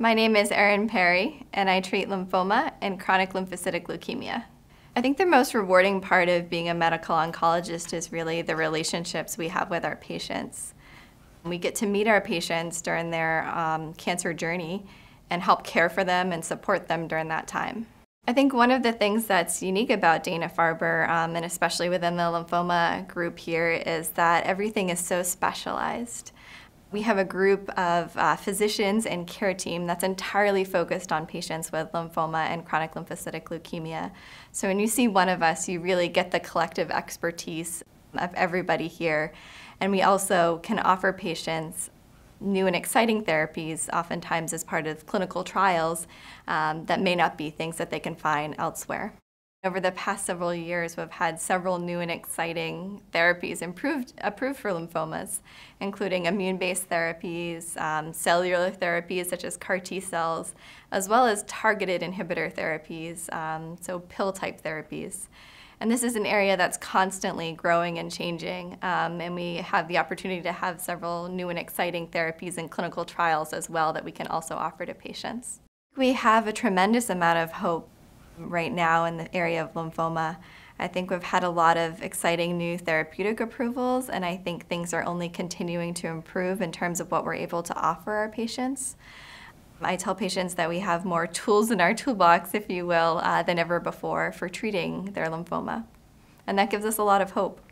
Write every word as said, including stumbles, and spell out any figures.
My name is Erin Parry, and I treat lymphoma and chronic lymphocytic leukemia. I think the most rewarding part of being a medical oncologist is really the relationships we have with our patients. We get to meet our patients during their um, cancer journey and help care for them and support them during that time. I think one of the things that's unique about Dana-Farber, um, and especially within the lymphoma group here, is that everything is so specialized. We have a group of uh, physicians and care team that's entirely focused on patients with lymphoma and chronic lymphocytic leukemia. So when you see one of us, you really get the collective expertise of everybody here. And we also can offer patients new and exciting therapies, oftentimes as part of clinical trials, um, that may not be things that they can find elsewhere. Over the past several years, we've had several new and exciting therapies improved, approved for lymphomas, including immune-based therapies, um, cellular therapies such as CAR T cells, as well as targeted inhibitor therapies, um, so pill-type therapies. And this is an area that's constantly growing and changing, um, and we have the opportunity to have several new and exciting therapies and clinical trials as well that we can also offer to patients. We have a tremendous amount of hope right now in the area of lymphoma. I think we've had a lot of exciting new therapeutic approvals, and I think things are only continuing to improve in terms of what we're able to offer our patients. I tell patients that we have more tools in our toolbox, if you will, uh, than ever before for treating their lymphoma. And that gives us a lot of hope.